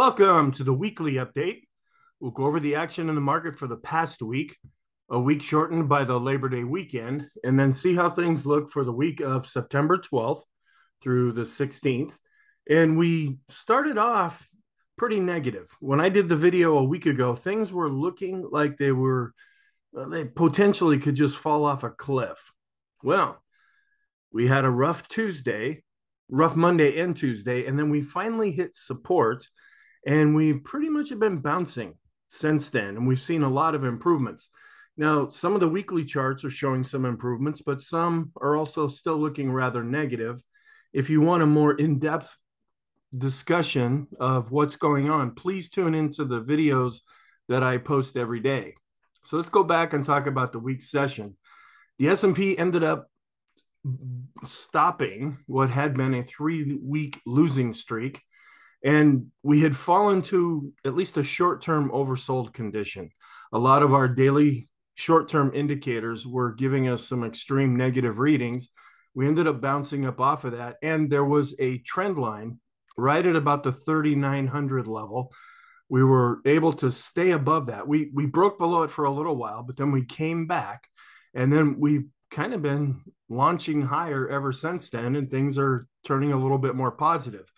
Welcome to the weekly update. We'll go over the action in the market for the past week, a week shortened by the Labor Day weekend, and then see how things look for the week of September 12th through the 16th. And we started off pretty negative. When I did the video a week ago, things were looking like they potentially could just fall off a cliff. Well, we had a rough Monday and Tuesday, and then we finally hit support, and we pretty much have been bouncing since then, and we've seen a lot of improvements. Now, some of the weekly charts are showing some improvements, but some are also still looking rather negative. If you want a more in-depth discussion of what's going on, please tune into the videos that I post every day. So let's go back and talk about the week's session. The S&P ended up stopping what had been a three-week losing streak, and we had fallen to at least a short-term oversold condition. A lot of our daily short-term indicators were giving us some extreme negative readings. We ended up bouncing up off of that, and there was a trend line right at about the 3,900 level. We were able to stay above that. We broke below it for a little while, but then we came back, and then we kind of been launching higher ever since then, and things are turning a little bit more positive.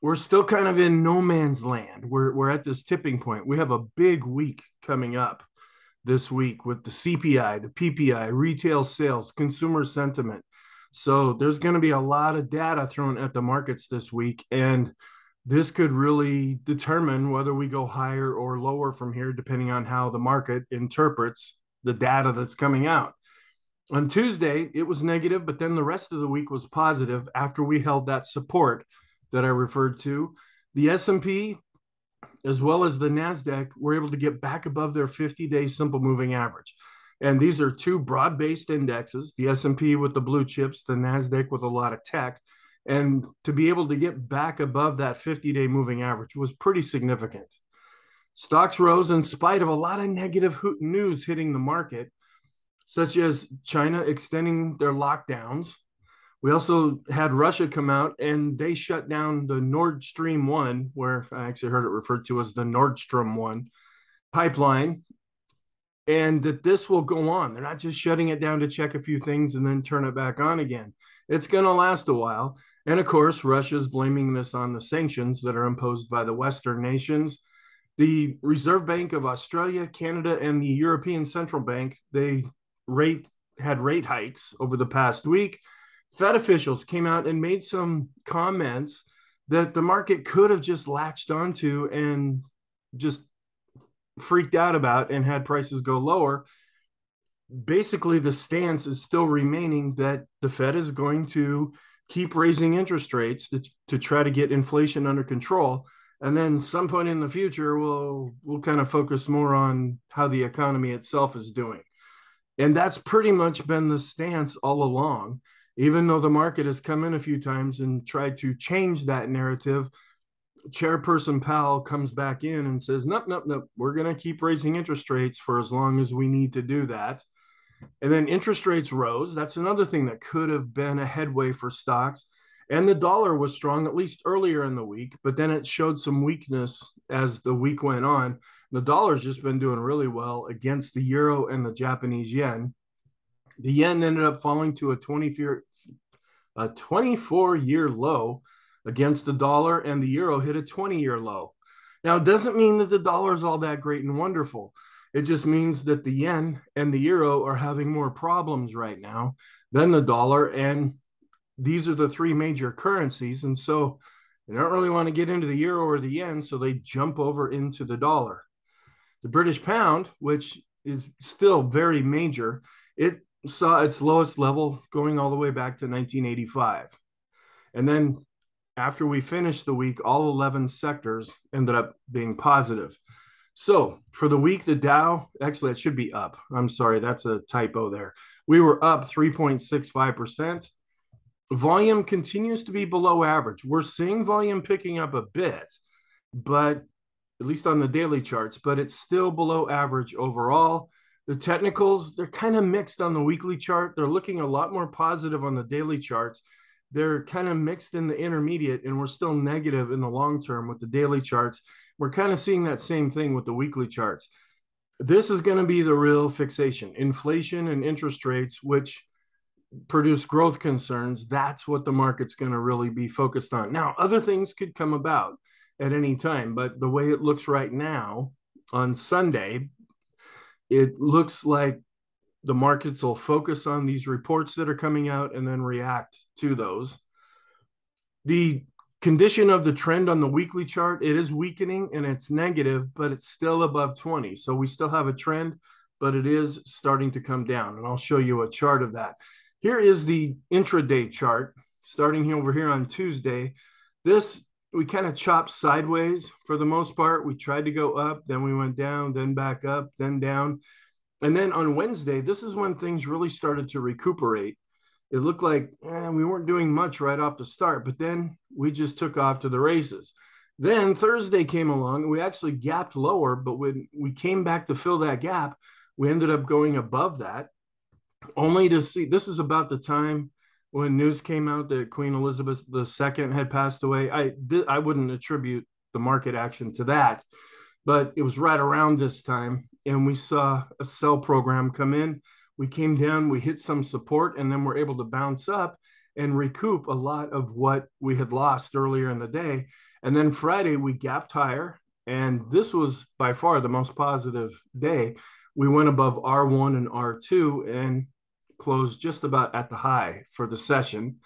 We're still kind of in no man's land. We're at this tipping point. We have a big week coming up this week with the CPI, the PPI, retail sales, consumer sentiment. So there's going to be a lot of data thrown at the markets this week, and this could really determine whether we go higher or lower from here, depending on how the market interprets the data that's coming out. On Tuesday, it was negative, but then the rest of the week was positive after we held that support that I referred to. The S&P, as well as the NASDAQ, were able to get back above their 50-day simple moving average. And these are two broad-based indexes, the S&P with the blue chips, the NASDAQ with a lot of tech. And to be able to get back above that 50-day moving average was pretty significant. Stocks rose in spite of a lot of negative news hitting the market, such as China extending their lockdowns. We also had Russia come out and they shut down the Nord Stream 1, where I actually heard it referred to as the Nordstrom 1 pipeline, and that this will go on. They're not just shutting it down to check a few things and then turn it back on again. It's going to last a while. And of course, Russia's blaming this on the sanctions that are imposed by the Western nations. The Reserve Bank of Australia, Canada, and the European Central Bank, they had rate hikes over the past week. Fed officials came out and made some comments that the market could have just latched onto and just freaked out about and had prices go lower. Basically, the stance is still remaining that the Fed is going to keep raising interest rates to try to get inflation under control. And then some point in the future, we'll kind of focus more on how the economy itself is doing. And that's pretty much been the stance all along. Even though the market has come in a few times and tried to change that narrative, Chairperson Powell comes back in and says, nope, nope, nope, we're going to keep raising interest rates for as long as we need to do that. And then interest rates rose. That's another thing that could have been a headway for stocks. And the dollar was strong, at least earlier in the week, but then it showed some weakness as the week went on. The dollar's just been doing really well against the euro and the Japanese yen. The yen ended up falling to a 24-year low against the dollar, and the euro hit a 20-year low. Now, it doesn't mean that the dollar is all that great and wonderful. It just means that the yen and the euro are having more problems right now than the dollar, and these are the three major currencies, and so they don't really want to get into the euro or the yen, so they jump over into the dollar. The British pound, which is still very major, it saw its lowest level going all the way back to 1985. And then after we finished the week, all 11 sectors ended up being positive. So for the week, the Dow, actually it should be up. I'm sorry, that's a typo there. We were up 3.65%. Volume continues to be below average. We're seeing volume picking up a bit, but at least on the daily charts, but it's still below average overall. The technicals, they're kind of mixed on the weekly chart. They're looking a lot more positive on the daily charts. they're kind of mixed in the intermediate, and we're still negative in the long term with the daily charts. We're kind of seeing that same thing with the weekly charts. This is going to be the real fixation. Inflation and interest rates, which produce growth concerns, that's what the market's going to really be focused on. Now, other things could come about at any time, but the way it looks right now on Sunday, it looks like the markets will focus on these reports that are coming out and then react to those. The condition of the trend on the weekly chart, it is weakening and it's negative, but it's still above 20. So we still have a trend, but it is starting to come down. And I'll show you a chart of that. Here is the intraday chart starting here over here on Tuesday. This, we kind of chopped sideways for the most part. We tried to go up, then we went down, then back up, then down. And then on Wednesday, this is when things really started to recuperate. It looked like we weren't doing much right off the start, but then we just took off to the races. Then Thursday came along and we actually gapped lower, but when we came back to fill that gap, we ended up going above that, only to see, this is about the time when news came out that Queen Elizabeth II had passed away. I wouldn't attribute the market action to that, but it was right around this time. And we saw a sell program come in. We came down, we hit some support, and then we're able to bounce up and recoup a lot of what we had lost earlier in the day. And then Friday, we gapped higher. And this was by far the most positive day. We went above R1 and R2 and closed just about at the high for the session.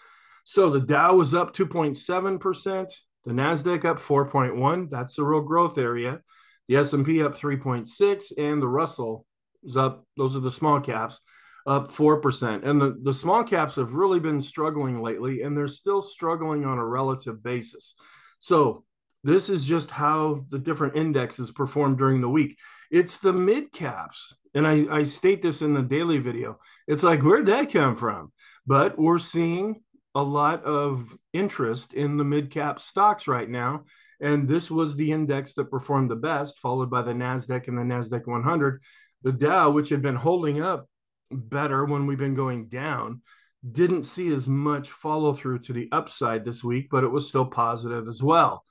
So the Dow was up 2.7%. The NASDAQ up 4.1%. That's the real growth area. The S&P up 3.6%, and the Russell is up, those are the small caps, up 4%. And the small caps have really been struggling lately, and they're still struggling on a relative basis. So this is just how the different indexes perform during the week. It's the mid caps, and I state this in the daily video. It's like, where'd that come from? But we're seeing a lot of interest in the mid cap stocks right now. And this was the index that performed the best, followed by the NASDAQ and the NASDAQ 100. The Dow, which had been holding up better when we've been going down, didn't see as much follow through to the upside this week, but it was still positive as well.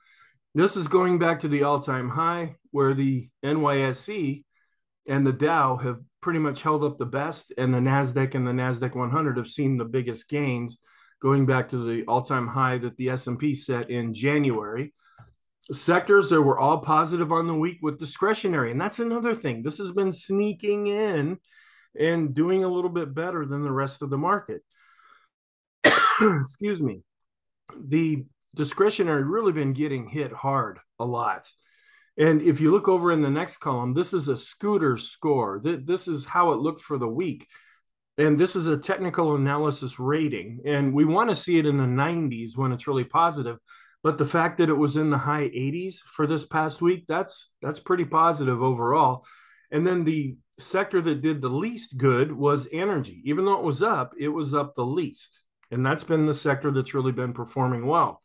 This is going back to the all-time high where the NYSE and the Dow have pretty much held up the best, and the NASDAQ 100 have seen the biggest gains, going back to the all-time high that the S&P set in January. Sectors that were all positive on the week with discretionary. And that's another thing. This has been sneaking in and doing a little bit better than the rest of the market. Excuse me. The discretionary really been getting hit hard a lot. And if you look over in the next column, this is a Scooter score. This is how it looked for the week. And this is a technical analysis rating. And we want to see it in the 90s when it's really positive. But the fact that it was in the high 80s for this past week, that's pretty positive overall. And then the sector that did the least good was energy. Even though it was up the least. And that's been the sector that's really been performing well.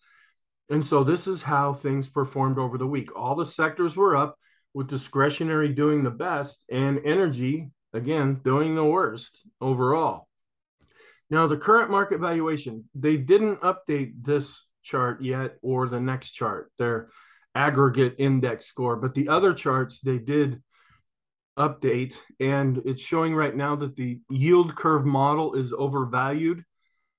And so this is how things performed over the week. All the sectors were up, with discretionary doing the best and energy, again, doing the worst overall. Now, the current market valuation, they didn't update this chart yet, or the next chart, their aggregate index score, but the other charts they did update, and it's showing right now that the yield curve model is overvalued,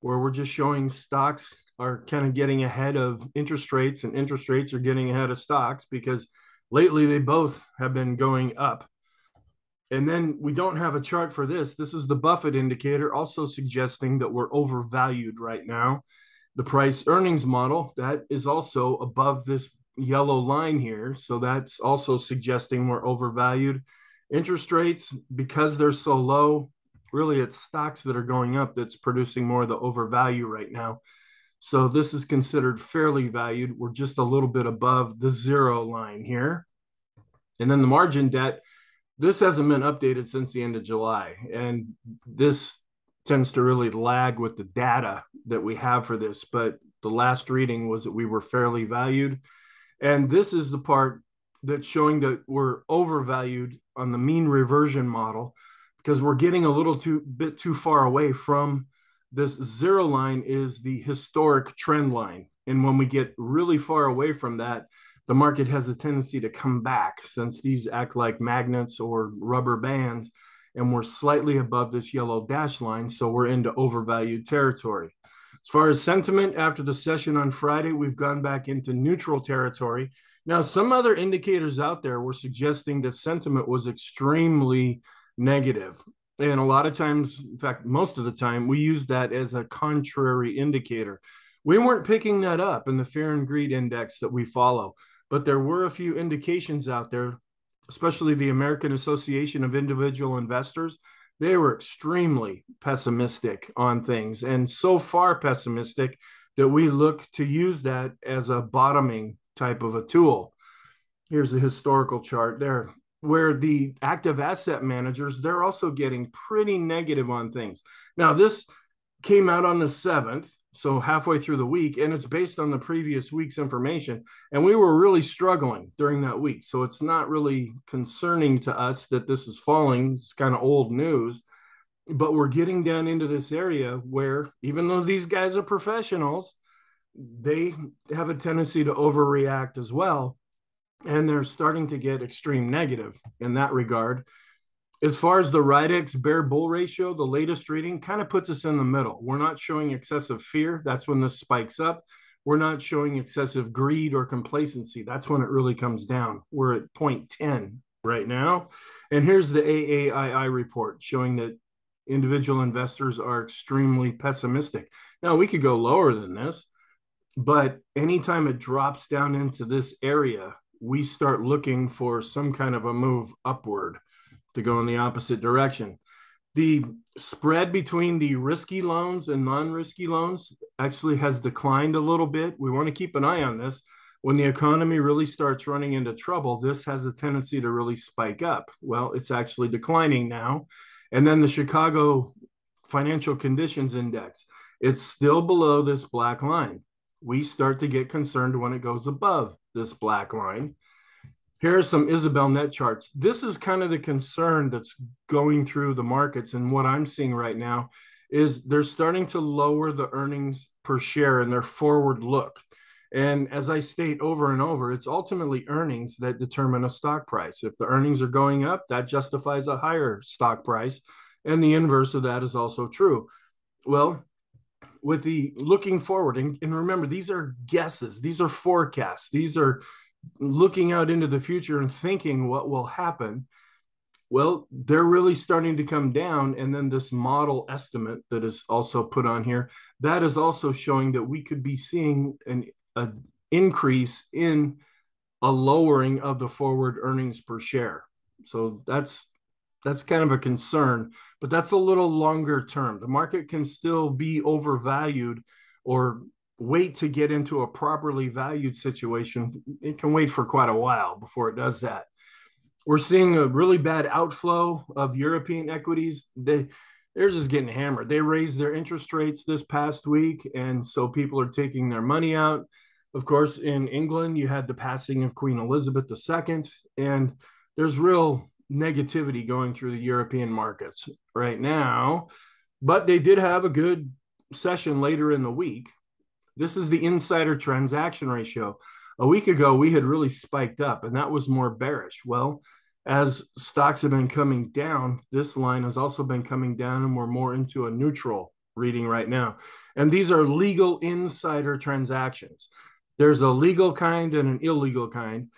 where we're just showing stocks are kind of getting ahead of interest rates, and interest rates are getting ahead of stocks, because lately they both have been going up. And then we don't have a chart for this. This is the Buffett indicator, also suggesting that we're overvalued right now. The price earnings model, that is also above this yellow line here. So that's also suggesting we're overvalued. Interest rates, because they're so low, really it's stocks that are going up that's producing more of the overvalue right now. So this is considered fairly valued. We're just a little bit above the zero line here. And then the margin debt, this hasn't been updated since the end of July. And this tends to really lag with the data that we have for this, but the last reading was that we were fairly valued. And this is the part that's showing that we're overvalued on the mean reversion model, because we're getting a little bit too far away from this zero line is the historic trend line. And when we get really far away from that, the market has a tendency to come back, since these act like magnets or rubber bands, and we're slightly above this yellow dash line, so we're into overvalued territory. As far as sentiment, after the session on Friday, we've gone back into neutral territory. Now, some other indicators out there were suggesting that sentiment was extremely negative. And a lot of times, in fact, most of the time, we use that as a contrary indicator. We weren't picking that up in the fear and greed index that we follow. But there were a few indications out there, especially the American Association of Individual Investors. They were extremely pessimistic on things, and so far pessimistic that we look to use that as a bottoming type of a tool. Here's the historical chart there, where the active asset managers, they're also getting pretty negative on things. Now, this came out on the 7th. So halfway through the week, and it's based on the previous week's information. And we were really struggling during that week. So it's not really concerning to us that this is falling. It's kind of old news, but we're getting down into this area where, even though these guys are professionals, they have a tendency to overreact as well. And they're starting to get extreme negative in that regard. As far as the RIDEX bear bull ratio, the latest reading kind of puts us in the middle. We're not showing excessive fear. That's when this spikes up. We're not showing excessive greed or complacency. That's when it really comes down. We're at 0.10 right now. And here's the AAII report showing that individual investors are extremely pessimistic. Now, we could go lower than this, but anytime it drops down into this area, we start looking for some kind of a move upward to go in the opposite direction. The spread between the risky loans and non-risky loans actually has declined a little bit. We want to keep an eye on this. When the economy really starts running into trouble, this has a tendency to really spike up. Well, it's actually declining now. And then the Chicago Financial Conditions Index, it's still below this black line. We start to get concerned when it goes above this black line. Here are some Isabel net charts. This is kind of the concern that's going through the markets. And what I'm seeing right now is they're starting to lower the earnings per share in their forward look. And as I state over and over, it's ultimately earnings that determine a stock price. If the earnings are going up, that justifies a higher stock price. And the inverse of that is also true. Well, with the looking forward, and remember, these are guesses, these are forecasts, these are looking out into the future and thinking what will happen. Well, they're really starting to come down. And then this model estimate that is also put on here, that is also showing that we could be seeing an increase in a lowering of the forward earnings per share. So that's kind of a concern, but that's a little longer term. The market can still be overvalued or wait to get into a properly valued situation. It can wait for quite a while before it does that. We're seeing a really bad outflow of European equities. They're just getting hammered. They raised their interest rates this past week, and so people are taking their money out. Of course, in England, you had the passing of Queen Elizabeth II, and there's real negativity going through the European markets right now. But they did have a good session later in the week. This is the insider transaction ratio. A week ago, we had really spiked up, and that was more bearish. Well, as stocks have been coming down, this line has also been coming down, and we're more into a neutral reading right now. And these are legal insider transactions. There's a legal kind and an illegal kind.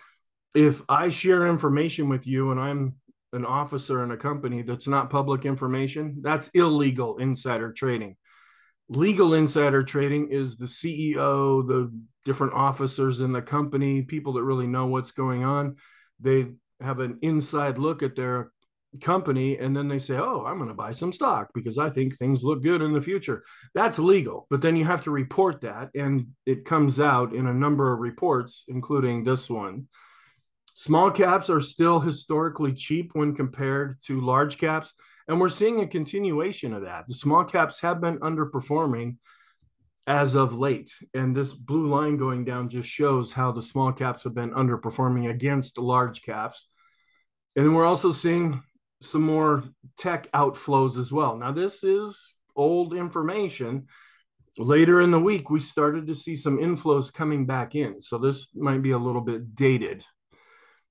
If I share information with you and I'm an officer in a company that's not public information, that's illegal insider trading. Legal insider trading is the CEO, the different officers in the company, people that really know what's going on. They have an inside look at their company, and then they say, oh, I'm going to buy some stock because I think things look good in the future. That's legal, but then you have to report that, and it comes out in a number of reports, including this one. Small caps are still historically cheap when compared to large caps. And we're seeing a continuation of that. The small caps have been underperforming as of late. And this blue line going down just shows how the small caps have been underperforming against the large caps. And then we're also seeing some more tech outflows as well. Now, this is old information. Later in the week, we started to see some inflows coming back in. So this might be a little bit dated.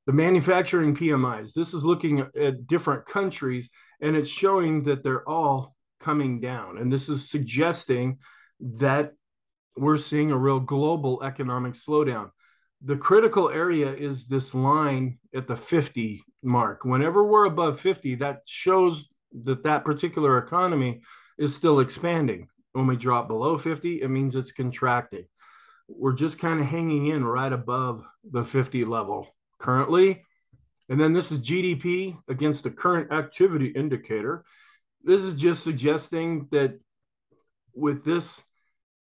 The manufacturing PMIs, this is looking at different countries, and it's showing that they're all coming down. And this is suggesting that we're seeing a real global economic slowdown. The critical area is this line at the 50 mark. Whenever we're above 50, that shows that that particular economy is still expanding. When we drop below 50, it means it's contracting. We're just kind of hanging in right above the 50 level currently. And then this is GDP against the current activity indicator. This is just suggesting that with this,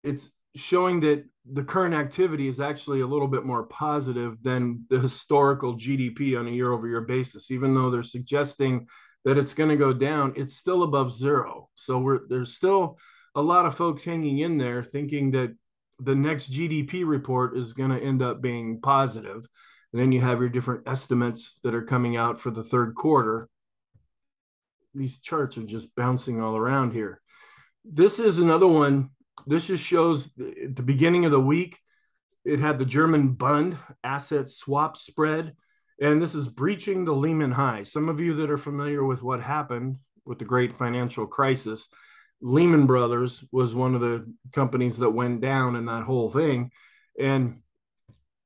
it's showing that the current activity is actually a little bit more positive than the historical GDP on a year-over-year basis. Even though they're suggesting that it's going to go down, it's still above zero. So there's still a lot of folks hanging in there thinking that the next GDP report is going to end up being positive. And then you have your different estimates that are coming out for the third quarter. These charts are just bouncing all around here. This is another one. This just shows at the beginning of the week, it had the German Bund asset swap spread. And this is breaching the Lehman high. Some of you that are familiar with what happened with the great financial crisis, Lehman Brothers was one of the companies that went down in that whole thing. And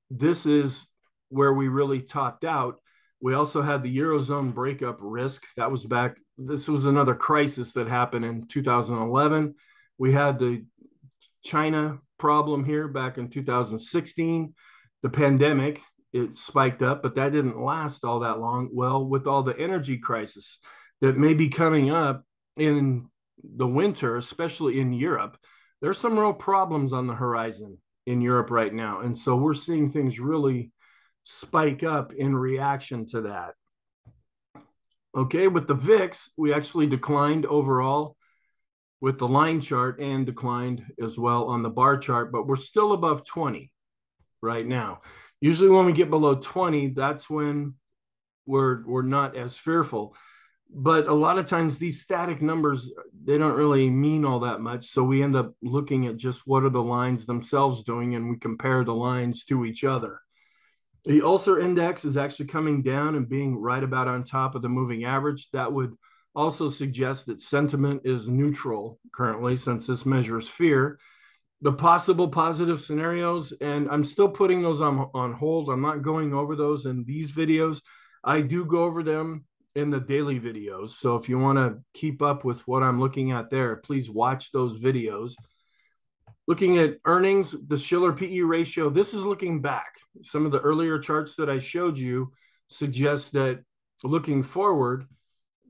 this is where we really topped out. We also had the Eurozone breakup risk. That was back. This was another crisis that happened in 2011. We had the China problem here back in 2016. The pandemic, it spiked up, but that didn't last all that long. Well, with all the energy crisis that may be coming up in the winter, especially in Europe, there's some real problems on the horizon in Europe right now. And so we're seeing things really spike up in reaction to that. Okay, with the VIX, we actually declined overall with the line chart and declined as well on the bar chart, but we're still above 20 right now. Usually when we get below 20, that's when we're not as fearful. But a lot of times these static numbers, they don't really mean all that much. So we end up looking at just what are the lines themselves doing, and we compare the lines to each other. The ulcer index is actually coming down and being right about on top of the moving average. That would also suggest that sentiment is neutral currently, since this measures fear. The possible positive scenarios, and I'm still putting those on hold. I'm not going over those in these videos. I do go over them in the daily videos. So if you want to keep up with what I'm looking at there, please watch those videos. Looking at earnings, the Shiller PE ratio, this is looking back. Some of the earlier charts that I showed you suggest that looking forward,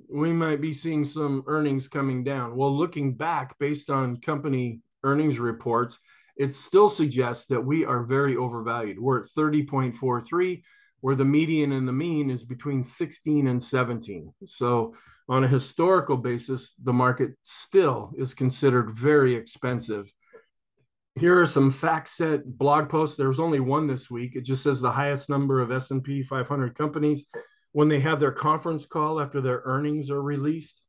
we might be seeing some earnings coming down. Well, looking back based on company earnings reports, it still suggests that we are very overvalued. We're at 30.43, where the median and the mean is between 16 and 17. So on a historical basis, the market still is considered very expensive. Here are some FactSet blog posts. There was only one this week. It just says the highest number of S&P 500 companies, when they have their conference call after their earnings are released,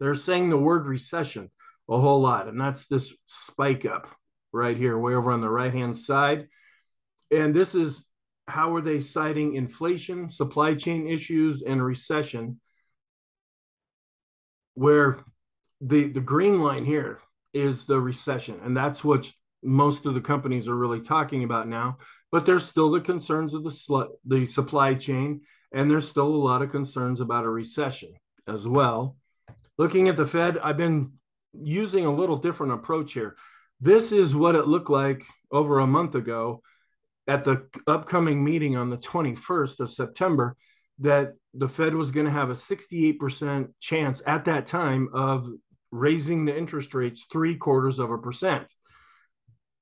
they're saying the word recession a whole lot. And that's this spike up right here, way over on the right-hand side. And this is, how are they citing inflation, supply chain issues, and recession, where the green line here is the recession. And that's what most of the companies are really talking about now. But there's still the concerns of the supply chain, and there's still a lot of concerns about a recession as well. Looking at the Fed, I've been using a little different approach here. This is what it looked like over a month ago at the upcoming meeting on the 21st of September, that the Fed was going to have a 68% chance at that time of raising the interest rates 0.75%.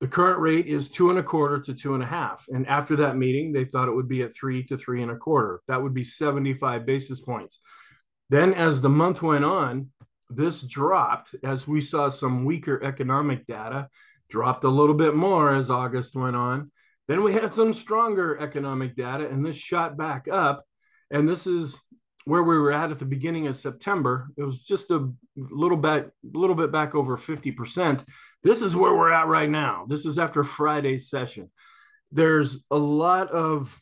The current rate is 2.25 to 2.5. And after that meeting, they thought it would be at 3 to 3.25. That would be 75 basis points. Then as the month went on, this dropped as we saw some weaker economic data, dropped a little bit more as August went on. Then we had some stronger economic data, and this shot back up. And this is where we were at the beginning of September, it was just a little bit back over 50%. This is where we're at right now. This is after Friday's session. There's a lot of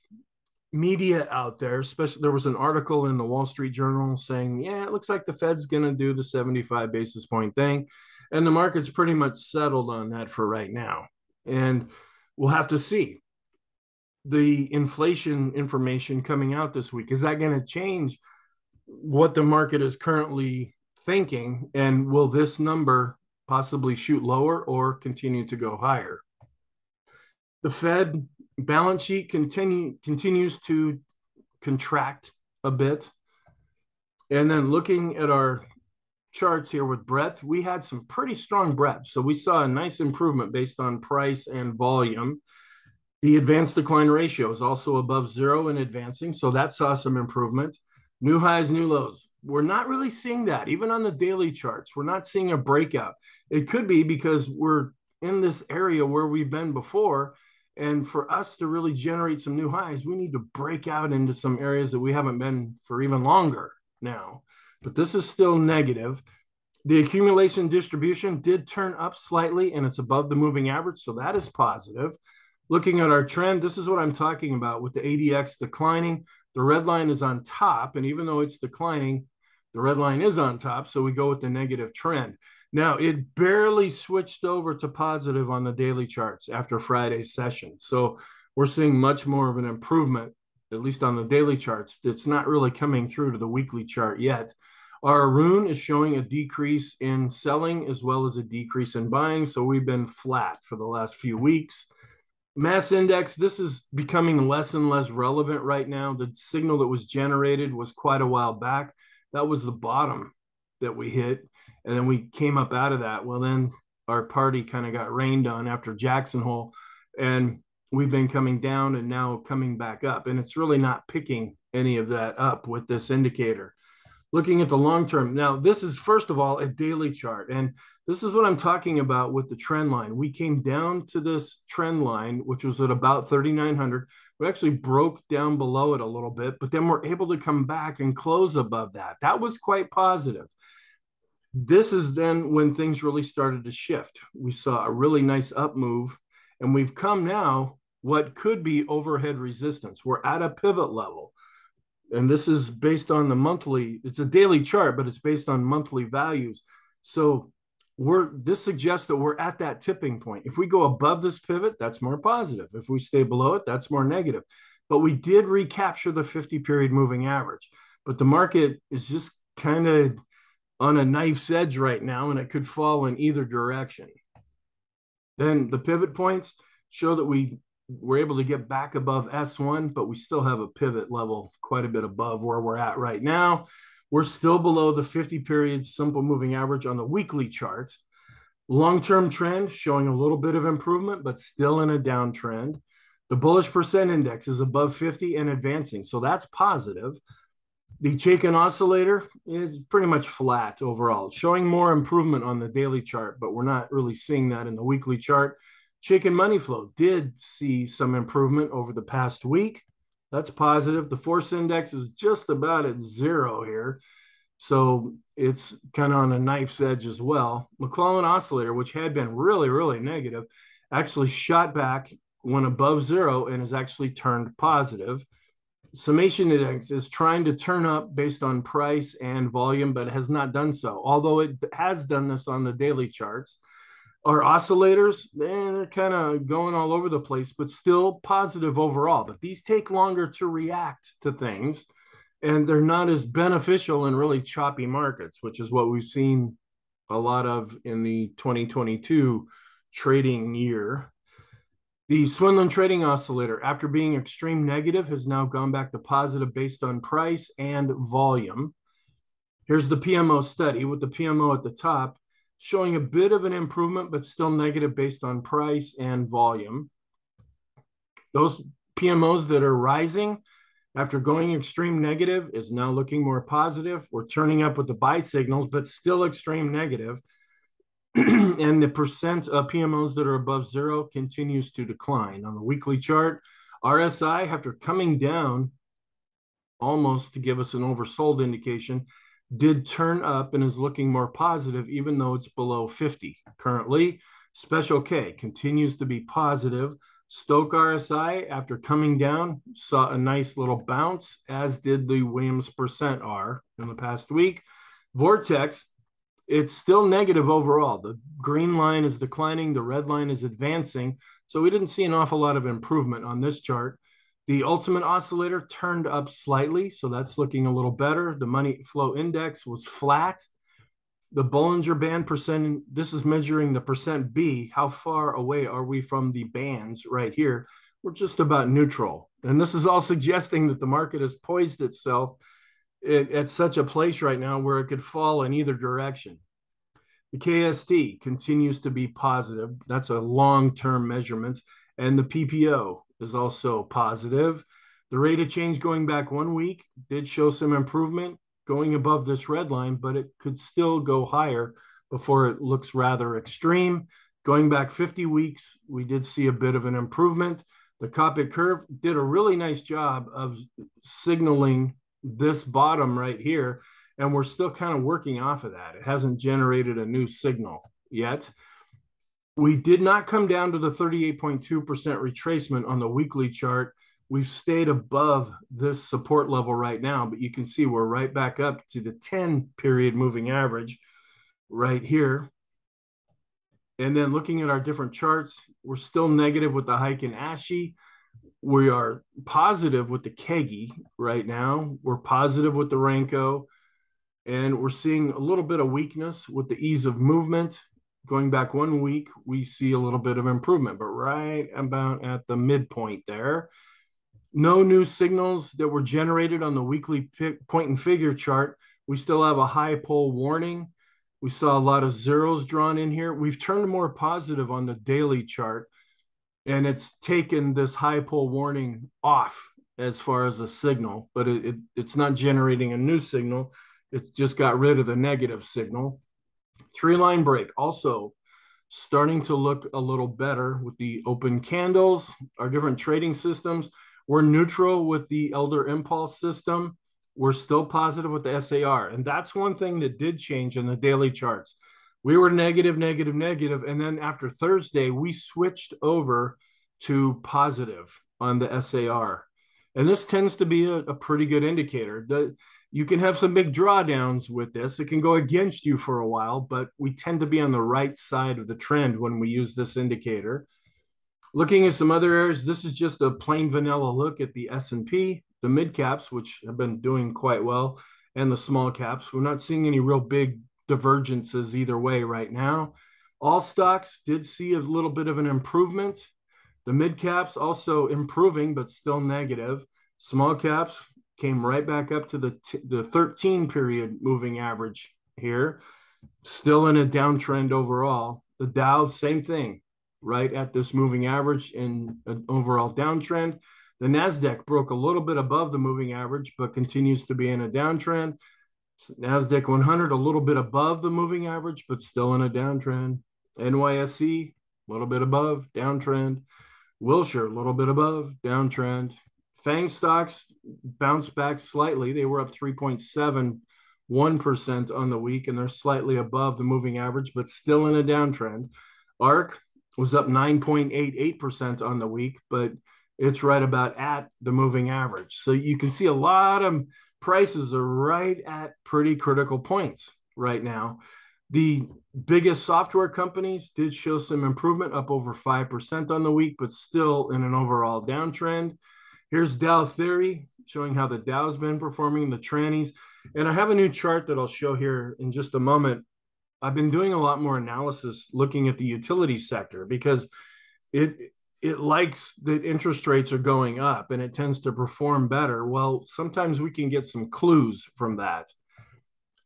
media out there, especially there was an article in the Wall Street Journal saying, yeah, it looks like the Fed's going to do the 75 basis point thing. And the market's pretty much settled on that for right now. And we'll have to see the inflation information coming out this week. Is that going to change what the market is currently thinking? And will this number possibly shoot lower or continue to go higher? The Fed balance sheet continues to contract a bit. And then looking at our charts here with breadth, we had some pretty strong breadth. So we saw a nice improvement based on price and volume. The advanced decline ratio is also above zero and advancing. So that saw some improvement. New highs, new lows. We're not really seeing that. Even on the daily charts, we're not seeing a breakout. It could be because we're in this area where we've been before. And for us to really generate some new highs, we need to break out into some areas that we haven't been for even longer now. But this is still negative. The accumulation distribution did turn up slightly, and it's above the moving average. So that is positive. Looking at our trend, this is what I'm talking about with the ADX declining. The red line is on top, and even though it's declining, the red line is on top, so we go with the negative trend. Now, it barely switched over to positive on the daily charts after Friday's session. So we're seeing much more of an improvement, at least on the daily charts. It's not really coming through to the weekly chart yet. Our Rune is showing a decrease in selling as well as a decrease in buying, so we've been flat for the last few weeks. Mass index, this is becoming less and less relevant right now. The signal that was generated was quite a while back. That was the bottom that we hit, and then we came up out of that. Well, then our party kind of got rained on after Jackson Hole, and we've been coming down and now coming back up, and it's really not picking any of that up with this indicator. Looking at the long term, now this is, first of all, a daily chart. And this is what I'm talking about with the trend line. We came down to this trend line, which was at about 3,900. We actually broke down below it a little bit, but then we're able to come back and close above that. That was quite positive. This is then when things really started to shift. We saw a really nice up move, and we've come now what could be overhead resistance. We're at a pivot level. And this is based on the monthly, it's a daily chart, but it's based on monthly values. So this suggests that we're at that tipping point. If we go above this pivot, that's more positive. If we stay below it, that's more negative. But we did recapture the 50-period moving average. But the market is just kind of on a knife's edge right now, and it could fall in either direction. Then the pivot points show that we're able to get back above S1, but we still have a pivot level quite a bit above where we're at right now. We're still below the 50-period simple moving average on the weekly chart. Long-term trend showing a little bit of improvement, but still in a downtrend. The bullish percent index is above 50 and advancing, so that's positive. The Chaikin oscillator is pretty much flat overall, showing more improvement on the daily chart, but we're not really seeing that in the weekly chart. Chaikin money flow did see some improvement over the past week. That's positive. The force index is just about at zero here. So it's kind of on a knife's edge as well. McClellan oscillator, which had been really, really negative, actually shot back, went above zero, and has actually turned positive. Summation index is trying to turn up based on price and volume, but has not done so, although it has done this on the daily charts. Our oscillators, they're kind of going all over the place, but still positive overall. But these take longer to react to things, and they're not as beneficial in really choppy markets, which is what we've seen a lot of in the 2022 trading year. The Swinland trading oscillator, after being extreme negative, has now gone back to positive based on price and volume. Here's the PMO study with the PMO at the top, showing a bit of an improvement, but still negative based on price and volume. Those PMOs that are rising after going extreme negative is now looking more positive. We're turning up with the buy signals, but still extreme negative. And the percent of PMOs that are above zero continues to decline on the weekly chart. RSI, after coming down almost to give us an oversold indication, did turn up and is looking more positive, even though it's below 50 currently. Special K continues to be positive. Stoke RSI, after coming down, saw a nice little bounce, as did the Williams percent R in the past week. Vortex, it's still negative overall. The green line is declining. The red line is advancing. So we didn't see an awful lot of improvement on this chart. The ultimate oscillator turned up slightly, so that's looking a little better. The money flow index was flat. The Bollinger Band percent, this is measuring the percent B. How far away are we from the bands right here? We're just about neutral. And this is all suggesting that the market has poised itself at such a place right now where it could fall in either direction. The KST continues to be positive. That's a long-term measurement. And the PPO is also positive. The rate of change going back 1 week did show some improvement, going above this red line, but it could still go higher before it looks rather extreme. Going back 50 weeks, we did see a bit of an improvement. The Copic curve did a really nice job of signaling this bottom right here, and we're still kind of working off of that. It hasn't generated a new signal yet. We did not come down to the 38.2% retracement on the weekly chart. We've stayed above this support level right now, but you can see we're right back up to the 10-period moving average right here. And then looking at our different charts, we're still negative with the Hike and ASCII. We are positive with the KEGI right now. We're positive with the Renko. And we're seeing a little bit of weakness with the ease of movement. Going back 1 week, we see a little bit of improvement, but right about at the midpoint there. No new signals that were generated on the weekly point and figure chart. We still have a high pole warning. We saw a lot of zeros drawn in here. We've turned more positive on the daily chart, and it's taken this high pole warning off as far as a signal, but it's not generating a new signal. It just got rid of the negative signal. Three-line break also starting to look a little better with the open candles, our different trading systems. We're neutral with the Elder Impulse system. We're still positive with the SAR. And that's one thing that did change in the daily charts. We were negative, negative, negative. And then after Thursday, we switched over to positive on the SAR. And this tends to be a pretty good indicator. You can have some big drawdowns with this. It can go against you for a while, but we tend to be on the right side of the trend when we use this indicator. Looking at some other areas, this is just a plain vanilla look at the S&P, the mid caps, which have been doing quite well, and the small caps. We're not seeing any real big divergences either way right now. All stocks did see a little bit of an improvement. The mid caps also improving, but still negative. Small caps came right back up to the 13-period moving average here, still in a downtrend overall. The Dow, same thing, right at this moving average in an overall downtrend. The NASDAQ broke a little bit above the moving average, but continues to be in a downtrend. NASDAQ 100, a little bit above the moving average, but still in a downtrend. NYSE, a little bit above, downtrend. Wilshire, a little bit above, downtrend. FANG stocks bounced back slightly. They were up 3.71% on the week, and they're slightly above the moving average, but still in a downtrend. ARC was up 9.88% on the week, but it's right about at the moving average. So you can see a lot of prices are right at pretty critical points right now. The biggest software companies did show some improvement, up over 5% on the week, but still in an overall downtrend. Here's Dow Theory, showing how the Dow's been performing, the trannies. And I have a new chart that I'll show here in just a moment. I've been doing a lot more analysis looking at the utility sector because it likes that interest rates are going up and it tends to perform better. Well, sometimes we can get some clues from that.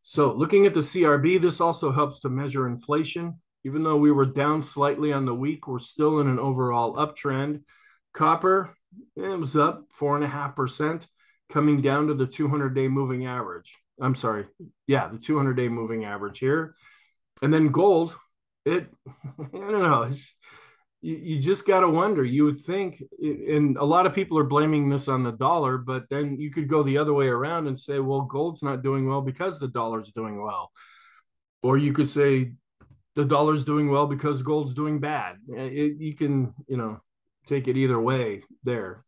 So looking at the CRB, this also helps to measure inflation. Even though we were down slightly on the week, we're still in an overall uptrend. Copper, it was up 4.5%, coming down to the 200-day moving average. I'm sorry. Yeah, the 200-day moving average here. And then gold, I don't know, you just got to wonder. You would think, and a lot of people are blaming this on the dollar, but then you could go the other way around and say, well, gold's not doing well because the dollar's doing well. Or you could say the dollar's doing well because gold's doing bad. You can, you know, take it either way there.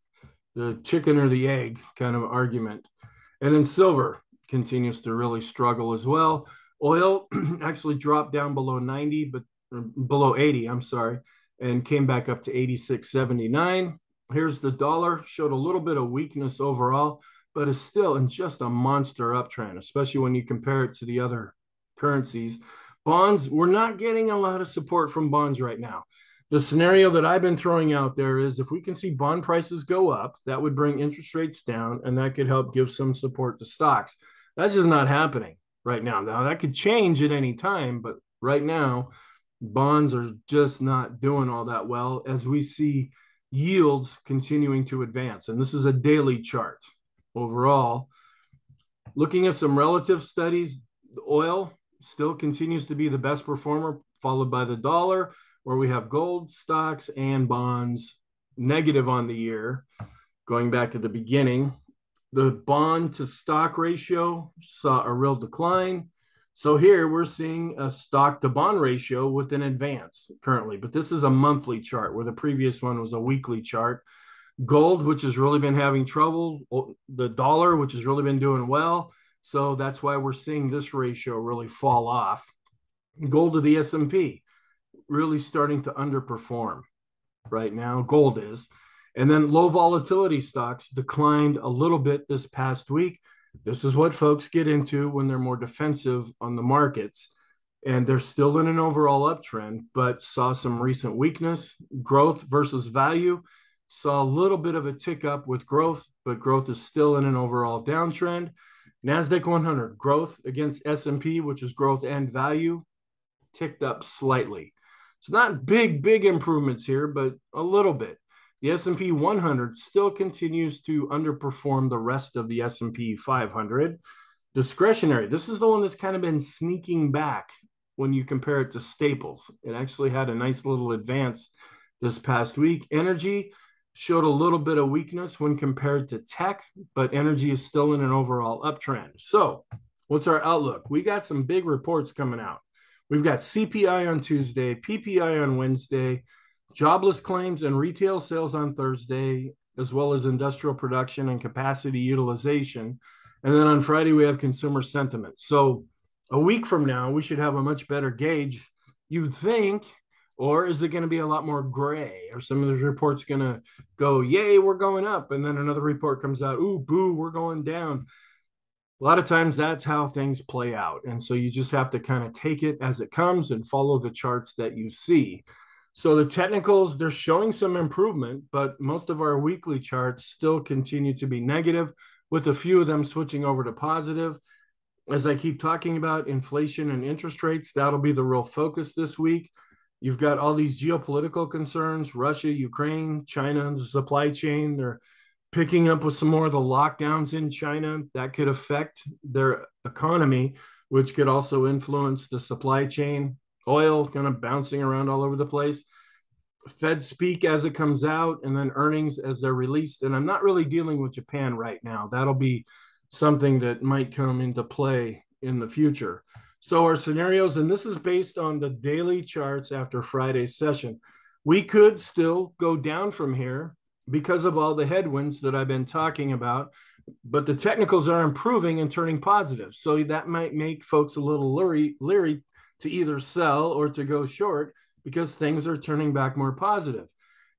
The chicken or the egg kind of argument. And then silver continues to really struggle as well. Oil actually dropped down below 90, but below 80, I'm sorry, and came back up to 86.79. Here's the dollar, showed a little bit of weakness overall, but is still in just a monster uptrend, especially when you compare it to the other currencies. Bonds, we're not getting a lot of support from bonds right now. The scenario that I've been throwing out there is if we can see bond prices go up, that would bring interest rates down, and that could help give some support to stocks. That's just not happening right now. Now, that could change at any time, but right now, bonds are just not doing all that well as we see yields continuing to advance. And this is a daily chart overall. Looking at some relative studies, oil still continues to be the best performer, followed by the dollar, where we have gold, stocks, and bonds negative on the year. Going back to the beginning, the bond to stock ratio saw a real decline. So here we're seeing a stock to bond ratio with an advance currently, but this is a monthly chart where the previous one was a weekly chart. Gold, which has really been having trouble, the dollar, which has really been doing well. So that's why we're seeing this ratio really fall off. Gold to the S&P, really starting to underperform right now. Gold is. And then low volatility stocks declined a little bit this past week. This is what folks get into when they're more defensive on the markets. And they're still in an overall uptrend, but saw some recent weakness. Growth versus value saw a little bit of a tick up with growth, but growth is still in an overall downtrend. NASDAQ 100, growth against S&P, which is growth and value, ticked up slightly. It's not big improvements here, but a little bit. The S&P 100 still continues to underperform the rest of the S&P 500. Discretionary, this is the one that's kind of been sneaking back when you compare it to staples. It actually had a nice little advance this past week. Energy showed a little bit of weakness when compared to tech, but energy is still in an overall uptrend. So what's our outlook? We got some big reports coming out. We've got CPI on Tuesday, PPI on Wednesday, jobless claims and retail sales on Thursday, as well as industrial production and capacity utilization. And then on Friday, we have consumer sentiment. So a week from now, we should have a much better gauge, you'd think, or is it going to be a lot more gray? Are some of those reports going to go, yay, we're going up, and then another report comes out, ooh, boo, we're going down? A lot of times that's how things play out. And so you just have to kind of take it as it comes and follow the charts that you see. So the technicals, they're showing some improvement, but most of our weekly charts still continue to be negative, with a few of them switching over to positive. As I keep talking about inflation and interest rates, that'll be the real focus this week. You've got all these geopolitical concerns, Russia, Ukraine, China, the supply chain. They're picking up with some more of the lockdowns in China that could affect their economy, which could also influence the supply chain. Oil kind of bouncing around all over the place. Fed speak as it comes out, and then earnings as they're released. And I'm not really dealing with Japan right now. That'll be something that might come into play in the future. So our scenarios, and this is based on the daily charts after Friday's session. We could still go down from here because of all the headwinds that I've been talking about, but the technicals are improving and turning positive. So that might make folks a little leery to either sell or to go short because things are turning back more positive.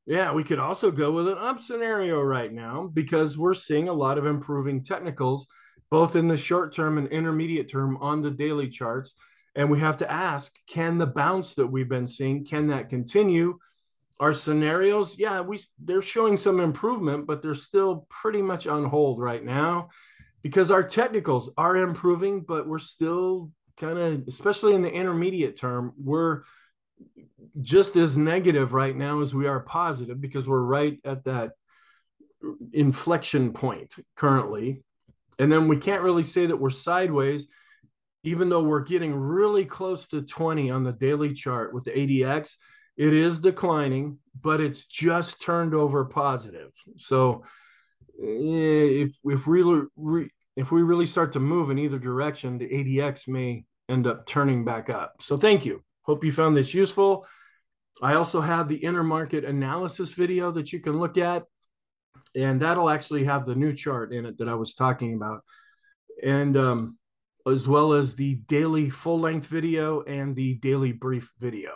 Yeah, we could also go with an up scenario right now because we're seeing a lot of improving technicals, both in the short term and intermediate term on the daily charts. And we have to ask, can the bounce that we've been seeing, can that continue? Our scenarios, yeah, they're showing some improvement, but they're still pretty much on hold right now because our technicals are improving, but we're still kind of, especially in the intermediate term, we're just as negative right now as we are positive because we're right at that inflection point currently. And then we can't really say that we're sideways, even though we're getting really close to 20 on the daily chart with the ADX. It is declining, but it's just turned over positive. So if we really start to move in either direction, the ADX may end up turning back up. So thank you. Hope you found this useful. I also have the intermarket analysis video that you can look at, and that'll actually have the new chart in it that I was talking about, and as well as the daily full-length video and the daily brief video.